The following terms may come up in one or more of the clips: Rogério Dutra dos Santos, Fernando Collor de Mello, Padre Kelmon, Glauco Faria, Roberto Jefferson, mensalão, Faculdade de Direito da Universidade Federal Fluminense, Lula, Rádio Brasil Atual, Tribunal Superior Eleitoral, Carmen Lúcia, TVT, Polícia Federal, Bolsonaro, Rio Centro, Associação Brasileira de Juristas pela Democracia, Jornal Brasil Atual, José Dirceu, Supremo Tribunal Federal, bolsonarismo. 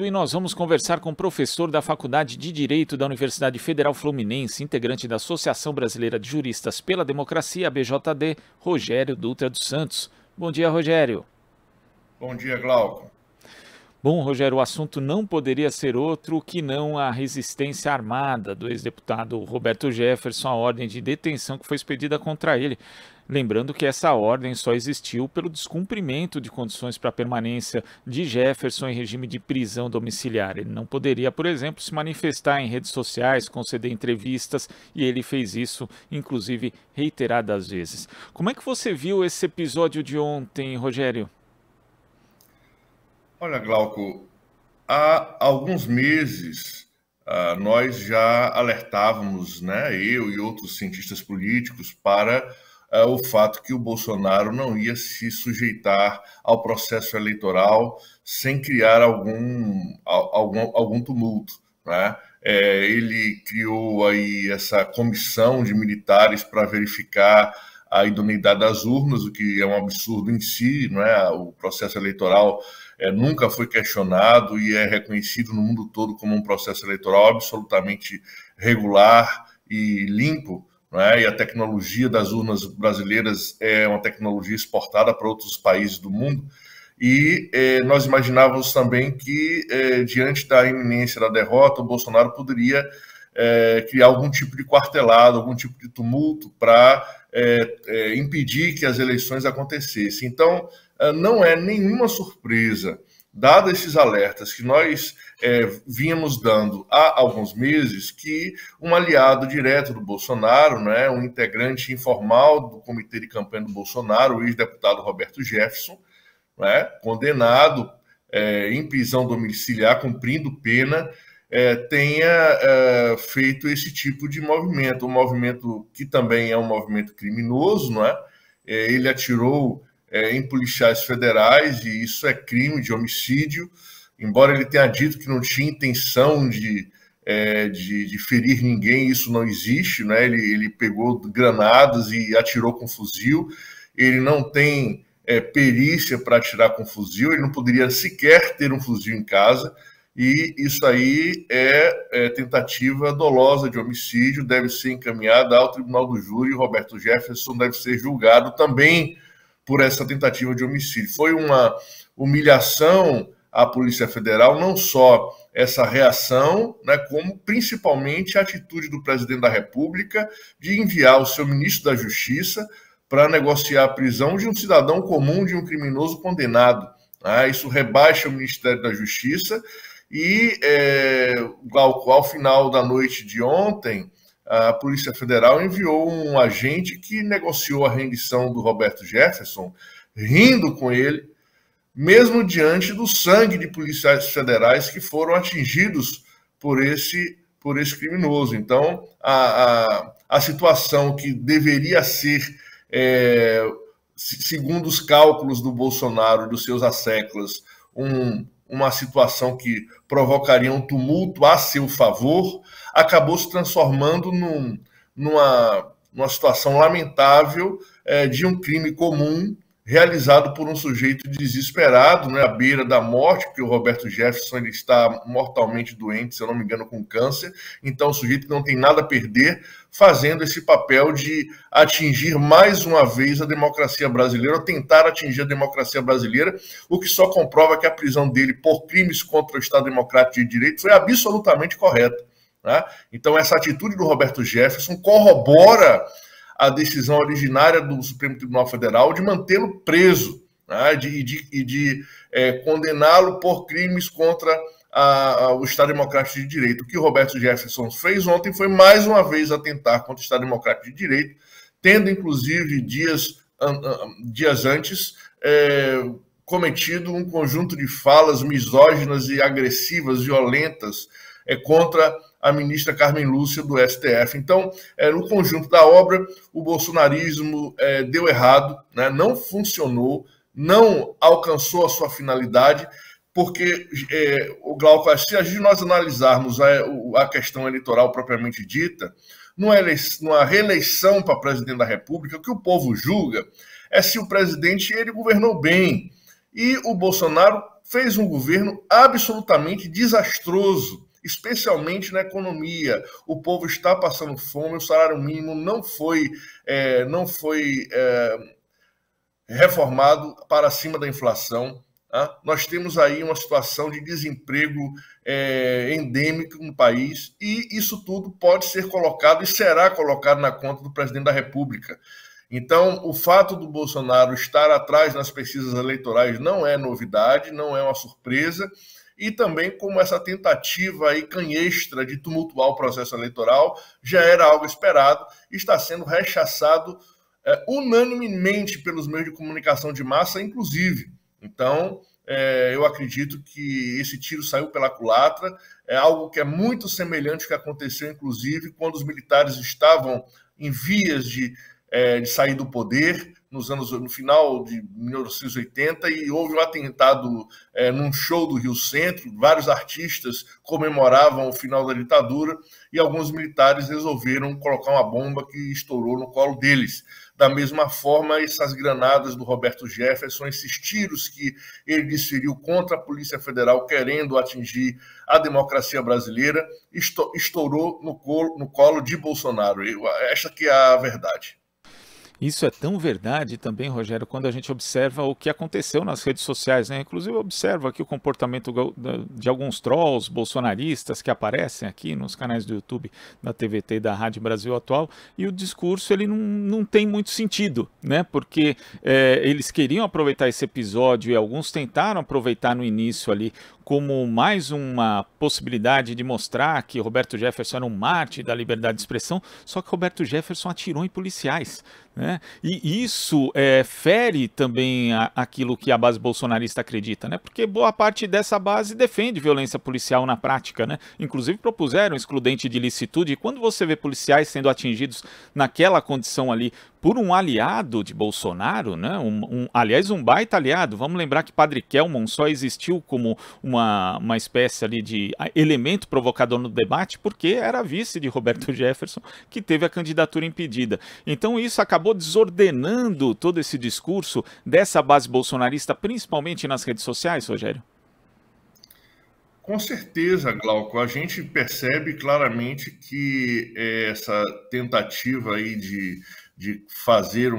E nós vamos conversar com o professor da Faculdade de Direito da Universidade Federal Fluminense, integrante da Associação Brasileira de Juristas pela Democracia, ABJD, Rogério Dutra dos Santos. Bom dia, Rogério. Bom dia, Glauco. Bom, Rogério, o assunto não poderia ser outro que não a resistência armada do ex-deputado Roberto Jefferson à ordem de detenção que foi expedida contra ele. Lembrando que essa ordem só existiu pelo descumprimento de condições para a permanência de Jefferson em regime de prisão domiciliar. Ele não poderia, por exemplo, se manifestar em redes sociais, conceder entrevistas, e ele fez isso, inclusive, reiteradas vezes. Como é que você viu esse episódio de ontem, Rogério? Olha, Glauco, há alguns meses nós já alertávamos, né, eu e outros cientistas políticos, para o fato que o Bolsonaro não ia se sujeitar ao processo eleitoral sem criar algum tumulto, né? Ele criou aí essa comissão de militares para verificar a idoneidade das urnas, o que é um absurdo em si, né? O processo eleitoral nunca foi questionado e é reconhecido no mundo todo como um processo eleitoral absolutamente regular e limpo. E a tecnologia das urnas brasileiras é uma tecnologia exportada para outros países do mundo, e nós imaginávamos também que, diante da iminência da derrota, o Bolsonaro poderia criar algum tipo de quartelado, algum tipo de tumulto para impedir que as eleições acontecessem. Então, não é nenhuma surpresa, dado esses alertas que nós vínhamos dando há alguns meses, que um aliado direto do Bolsonaro, né, um integrante informal do comitê de campanha do Bolsonaro, o ex-deputado Roberto Jefferson, né, condenado em prisão domiciliar, cumprindo pena, tenha feito esse tipo de movimento, um movimento que também é um movimento criminoso, né? Ele atirou em policiais federais, e isso é crime de homicídio, embora ele tenha dito que não tinha intenção de ferir ninguém, isso não existe, né? Ele pegou granadas e atirou com fuzil, ele não tem perícia para atirar com fuzil, ele não poderia sequer ter um fuzil em casa, e isso aí é tentativa dolosa de homicídio, deve ser encaminhada ao Tribunal do Júri, e Roberto Jefferson deve ser julgado também por essa tentativa de homicídio. Foi uma humilhação à Polícia Federal, não só essa reação, né, como principalmente a atitude do presidente da República de enviar o seu ministro da Justiça para negociar a prisão de um cidadão comum, de um criminoso condenado. Isso rebaixa o Ministério da Justiça e, ao final da noite de ontem, a Polícia Federal enviou um agente que negociou a rendição do Roberto Jefferson, rindo com ele, mesmo diante do sangue de policiais federais que foram atingidos por esse criminoso. Então, a situação que deveria ser, segundo os cálculos do Bolsonaro e dos seus asseclas, uma situação que provocaria um tumulto a seu favor, acabou se transformando numa situação lamentável de um crime comum realizado por um sujeito desesperado, né, à beira da morte, porque o Roberto Jefferson ele está mortalmente doente, se eu não me engano, com câncer. Então, o sujeito não tem nada a perder, fazendo esse papel de atingir mais uma vez a democracia brasileira, ou tentar atingir a democracia brasileira, o que só comprova que a prisão dele por crimes contra o Estado Democrático de Direito foi absolutamente correta, né? Então, essa atitude do Roberto Jefferson corrobora a decisão originária do Supremo Tribunal Federal de mantê-lo preso, né, e de condená-lo por crimes contra o Estado Democrático de Direito. O que o Roberto Jefferson fez ontem foi mais uma vez atentar contra o Estado Democrático de Direito, tendo inclusive dias antes cometido um conjunto de falas misóginas e agressivas, violentas, contra a ministra Carmen Lúcia do STF. Então, no conjunto da obra, o bolsonarismo deu errado, né? Não funcionou, não alcançou a sua finalidade, porque, o Glauco, se nós analisarmos a questão eleitoral propriamente dita, numa reeleição para presidente da República, o que o povo julga é se o presidente ele governou bem. E o Bolsonaro fez um governo absolutamente desastroso, especialmente na economia. O povo está passando fome, o salário mínimo não foi reformado para acima da inflação. Tá? Nós temos aí uma situação de desemprego endêmico no país, e isso tudo pode ser colocado e será colocado na conta do presidente da República. Então, o fato do Bolsonaro estar atrás nas pesquisas eleitorais não é novidade, não é uma surpresa, e também como essa tentativa aí canhestra de tumultuar o processo eleitoral já era algo esperado, está sendo rechaçado unanimemente pelos meios de comunicação de massa, inclusive. Então, eu acredito que esse tiro saiu pela culatra, é algo que é muito semelhante ao que aconteceu, inclusive, quando os militares estavam em vias de sair do poder, no final de 1980, e houve um atentado num show do Rio Centro. Vários artistas comemoravam o final da ditadura e alguns militares resolveram colocar uma bomba que estourou no colo deles. Da mesma forma, essas granadas do Roberto Jefferson, esses tiros que ele desferiu contra a Polícia Federal querendo atingir a democracia brasileira, estourou no colo de Bolsonaro. Essa que é a verdade. Isso é tão verdade também, Rogério, quando a gente observa o que aconteceu nas redes sociais, né? Inclusive, eu observo aqui o comportamento de alguns trolls bolsonaristas que aparecem aqui nos canais do YouTube, da TVT e da Rádio Brasil Atual, e o discurso ele não tem muito sentido, né? Porque eles queriam aproveitar esse episódio, e alguns tentaram aproveitar no início ali como mais uma possibilidade de mostrar que Roberto Jefferson era um mártir da liberdade de expressão, só que Roberto Jefferson atirou em policiais, né? E isso fere também aquilo que a base bolsonarista acredita, né? Porque boa parte dessa base defende violência policial na prática, né? Inclusive propuseram excludente de ilicitude, e quando você vê policiais sendo atingidos naquela condição ali por um aliado de Bolsonaro, né? Aliás, um baita aliado. Vamos lembrar que Padre Kelmon só existiu como uma espécie ali de elemento provocador no debate porque era vice de Roberto Jefferson, que teve a candidatura impedida. Então isso acabou desordenando todo esse discurso dessa base bolsonarista, principalmente nas redes sociais, Rogério? Com certeza, Glauco. A gente percebe claramente que essa tentativa aí de fazer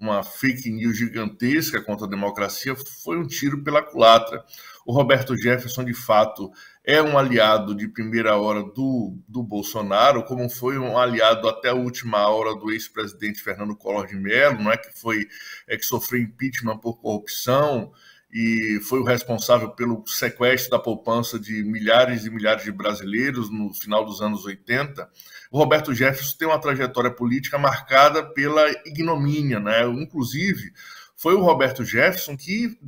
uma fake news gigantesca contra a democracia foi um tiro pela culatra. O Roberto Jefferson, de fato, é um aliado de primeira hora do Bolsonaro, como foi um aliado até a última hora do ex-presidente Fernando Collor de Mello, não é? que sofreu impeachment por corrupção, e foi o responsável pelo sequestro da poupança de milhares e milhares de brasileiros no final dos anos 80, o Roberto Jefferson tem uma trajetória política marcada pela ignomínia, né? Inclusive, foi o Roberto Jefferson que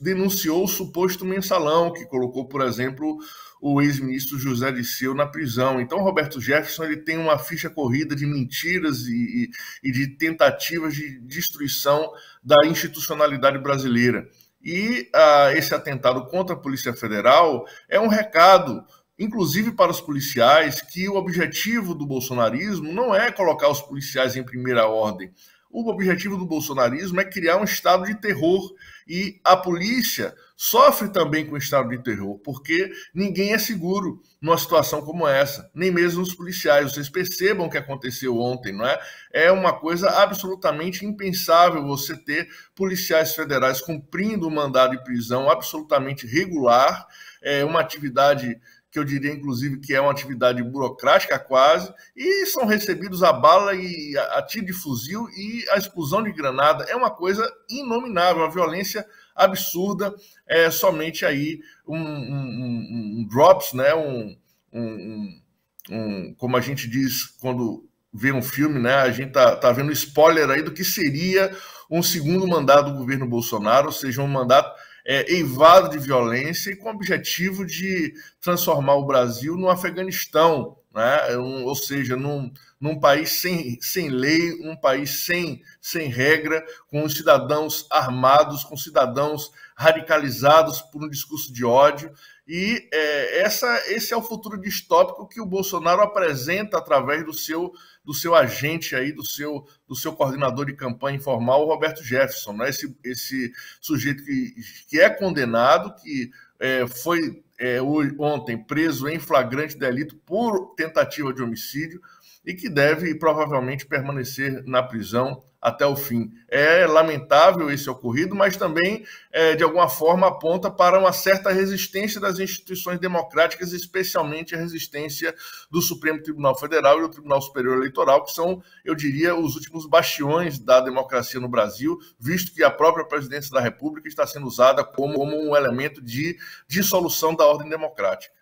denunciou o suposto mensalão, que colocou, por exemplo, o ex-ministro José Dirceu na prisão. Então, o Roberto Jefferson ele tem uma ficha corrida de mentiras e de tentativas de destruição da institucionalidade brasileira. E esse atentado contra a Polícia Federal é um recado, inclusive para os policiais, que o objetivo do bolsonarismo não é colocar os policiais em primeira ordem. O objetivo do bolsonarismo é criar um estado de terror, e a polícia sofre também com o estado de terror, porque ninguém é seguro numa situação como essa, nem mesmo os policiais. Vocês percebam o que aconteceu ontem, não é? É uma coisa absolutamente impensável você ter policiais federais cumprindo um mandado de prisão absolutamente regular, uma atividade que eu diria, inclusive, que é uma atividade burocrática quase, e são recebidos a bala e a tiro de fuzil e a explosão de granada. É uma coisa inominável, uma violência absurda, somente aí um drops, né? Como a gente diz quando vê um filme, né? A gente tá vendo spoiler aí do que seria um segundo mandato do governo Bolsonaro, ou seja, um mandato eivado de violência e com o objetivo de transformar o Brasil no Afeganistão, né? Ou seja, num país sem lei, um país sem regra, com cidadãos armados, com cidadãos radicalizados por um discurso de ódio. E esse é o futuro distópico que o Bolsonaro apresenta através do seu agente aí, do seu coordenador de campanha informal, o Roberto Jefferson, né? Esse sujeito que é condenado, que foi ontem preso em flagrante delito por tentativa de homicídio e que deve provavelmente permanecer na prisão até o fim. É lamentável esse ocorrido, mas também, de alguma forma, aponta para uma certa resistência das instituições democráticas, especialmente a resistência do Supremo Tribunal Federal e do Tribunal Superior Eleitoral, que são, eu diria, os últimos bastiões da democracia no Brasil, visto que a própria presidência da República está sendo usada como um elemento de dissolução da ordem democrática.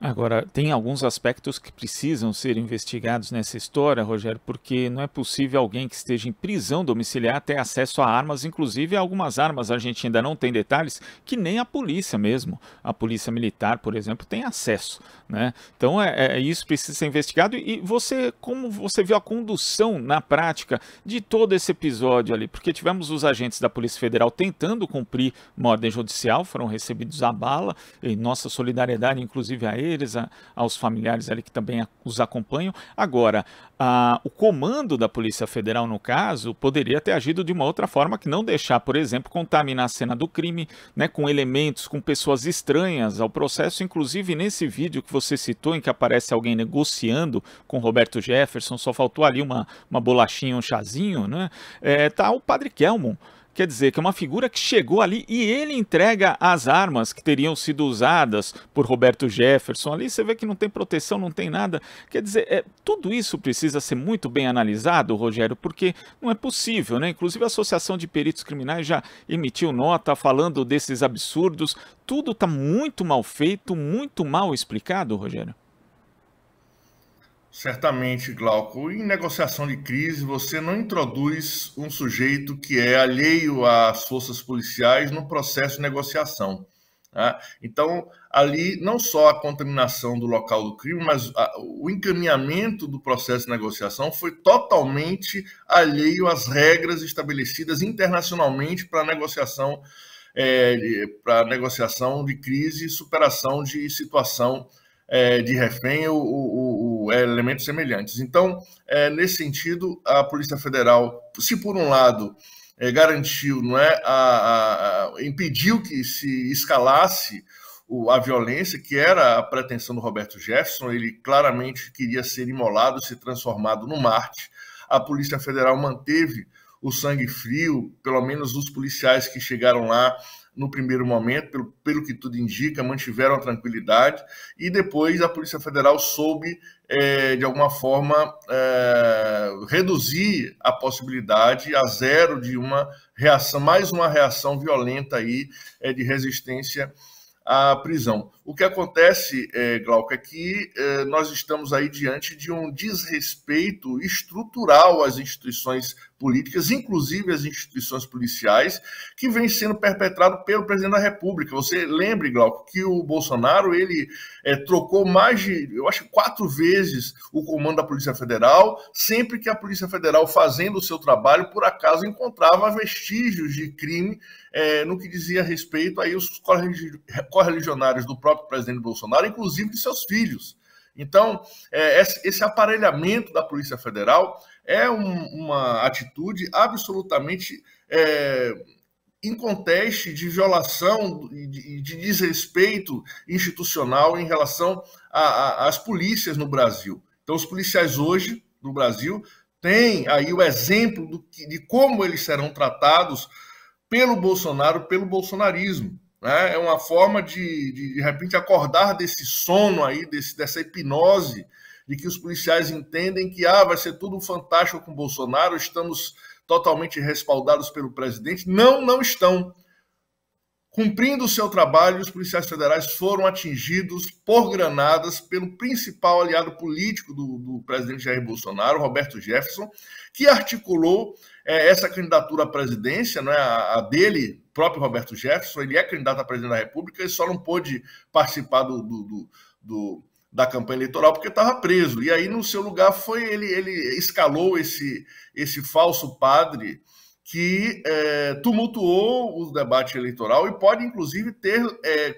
Agora, tem alguns aspectos que precisam ser investigados nessa história, Rogério, porque não é possível alguém que esteja em prisão domiciliar ter acesso a armas, inclusive algumas armas, a gente ainda não tem detalhes, que nem a polícia mesmo, a polícia militar, por exemplo, tem acesso, né? Então, isso precisa ser investigado. E você, como você viu a condução na prática de todo esse episódio ali? Porque tivemos os agentes da Polícia Federal tentando cumprir uma ordem judicial, foram recebidos à bala, e nossa solidariedade, inclusive, a eles, aos familiares ali que também os acompanham. Agora, o comando da Polícia Federal, no caso, poderia ter agido de uma outra forma, que não deixar, por exemplo, contaminar a cena do crime, né, com elementos, com pessoas estranhas ao processo. Inclusive, nesse vídeo que você citou, em que aparece alguém negociando com Roberto Jefferson, só faltou ali uma bolachinha, um chazinho, né? Tá o Padre Kelmon. Quer dizer, que é uma figura que chegou ali e ele entrega as armas que teriam sido usadas por Roberto Jefferson. Ali você vê que não tem proteção, não tem nada. Quer dizer, tudo isso precisa ser muito bem analisado, Rogério, porque não é possível, né? Inclusive a Associação de Peritos Criminais já emitiu nota falando desses absurdos. Tudo está muito mal feito, muito mal explicado, Rogério. Certamente, Glauco. Em negociação de crise, você não introduz um sujeito que é alheio às forças policiais no processo de negociação. Tá? Então, ali, não só a contaminação do local do crime, mas o encaminhamento do processo de negociação foi totalmente alheio às regras estabelecidas internacionalmente para a negociação, de crise e superação de situação de refém ou elementos semelhantes. Então, nesse sentido, a Polícia Federal, se por um lado garantiu, não é, impediu que se escalasse a violência, que era a pretensão do Roberto Jefferson, ele claramente queria ser imolado, se transformado no mártir. A Polícia Federal manteve o sangue frio, pelo menos os policiais que chegaram lá no primeiro momento, pelo que tudo indica, mantiveram a tranquilidade, e depois a Polícia Federal soube, de alguma forma, reduzir a possibilidade a zero de uma reação, mais uma reação violenta aí, de resistência à prisão. O que acontece, Glauco, é que nós estamos aí diante de um desrespeito estrutural às instituições políticas, inclusive as instituições policiais, que vem sendo perpetrado pelo presidente da República. Você lembre, Glauco, que o Bolsonaro, ele trocou mais de, eu acho, 4 vezes o comando da Polícia Federal, sempre que a Polícia Federal, fazendo o seu trabalho, por acaso encontrava vestígios de crime no que dizia respeito aí aos correligionários do próprio presidente Bolsonaro, inclusive de seus filhos. Então, esse aparelhamento da Polícia Federal é uma atitude absolutamente inconteste de violação e de desrespeito institucional em relação às polícias no Brasil. Então, os policiais hoje no Brasil têm aí o exemplo de como eles serão tratados pelo Bolsonaro, pelo bolsonarismo. É uma forma de repente, acordar desse sono aí, dessa hipnose, de que os policiais entendem que vai ser tudo fantástico com Bolsonaro, estamos totalmente respaldados pelo presidente. Não, não estão. Cumprindo o seu trabalho, os policiais federais foram atingidos por granadas pelo principal aliado político do presidente Jair Bolsonaro, Roberto Jefferson, que articulou essa candidatura à presidência, né, a dele, próprio Roberto Jefferson. Ele é candidato a presidente da República e só não pôde participar da campanha eleitoral porque estava preso. E aí, no seu lugar, ele escalou esse falso padre, que tumultuou o debate eleitoral e pode, inclusive, ter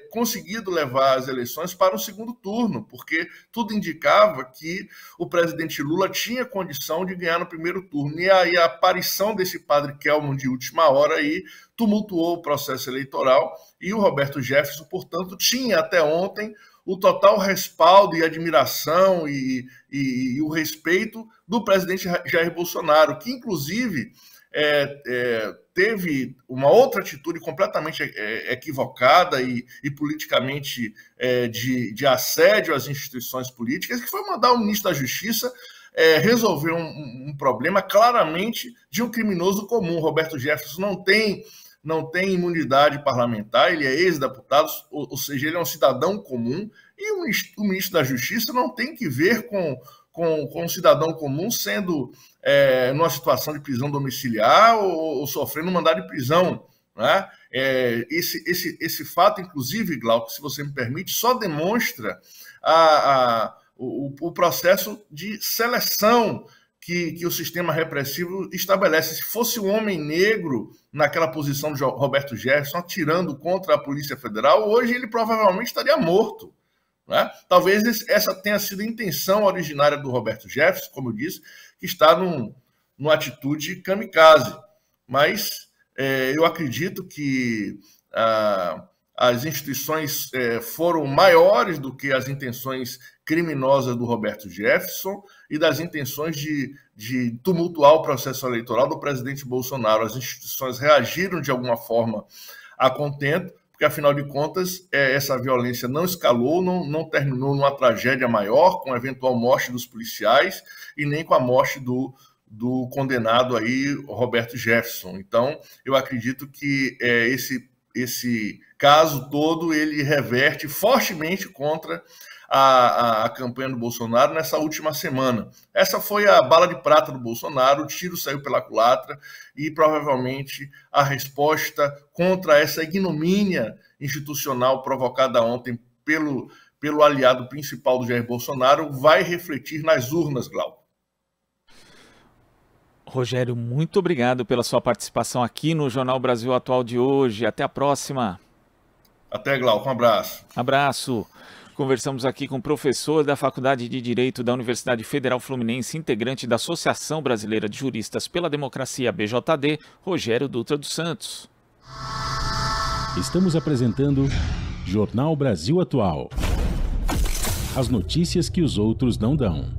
conseguido levar as eleições para um segundo turno, porque tudo indicava que o presidente Lula tinha condição de ganhar no primeiro turno. E aí a aparição desse padre Kelmon de última hora aí tumultuou o processo eleitoral e o Roberto Jefferson, portanto, tinha até ontem o total respaldo e admiração e o respeito do presidente Jair Bolsonaro, que, inclusive, teve uma outra atitude completamente equivocada e politicamente de assédio às instituições políticas, que foi mandar o ministro da Justiça resolver um problema claramente de um criminoso comum. Roberto Jefferson não tem imunidade parlamentar, ele é ex-deputado, ou seja, ele é um cidadão comum, e o ministro da Justiça não tem que ver com um cidadão comum sendo numa situação de prisão domiciliar ou sofrendo mandado de prisão, né? Esse fato, inclusive, Glauco, se você me permite, só demonstra o processo de seleção que o sistema repressivo estabelece. Se fosse um homem negro naquela posição de Roberto Jefferson atirando contra a Polícia Federal, hoje ele provavelmente estaria morto, né? Talvez essa tenha sido a intenção originária do Roberto Jefferson, como eu disse, que está numa atitude kamikaze. Mas eu acredito que as instituições foram maiores do que as intenções criminosa do Roberto Jefferson e das intenções de tumultuar o processo eleitoral do presidente Bolsonaro. As instituições reagiram de alguma forma a contento, porque, afinal de contas, essa violência não escalou, não terminou numa tragédia maior, com a eventual morte dos policiais e nem com a morte do condenado aí, Roberto Jefferson. Então, eu acredito que esse caso todo ele reverte fortemente contra a campanha do Bolsonaro nessa última semana. Essa foi a bala de prata do Bolsonaro, o tiro saiu pela culatra e provavelmente a resposta contra essa ignomínia institucional provocada ontem pelo aliado principal do Jair Bolsonaro vai refletir nas urnas, Glauco. Rogério, muito obrigado pela sua participação aqui no Jornal Brasil Atual de hoje. Até a próxima. Até, Glauco. Um abraço. Abraço. Conversamos aqui com o professor da Faculdade de Direito da Universidade Federal Fluminense, integrante da Associação Brasileira de Juristas pela Democracia, BJD, Rogério Dutra dos Santos. Estamos apresentando Jornal Brasil Atual. As notícias que os outros não dão.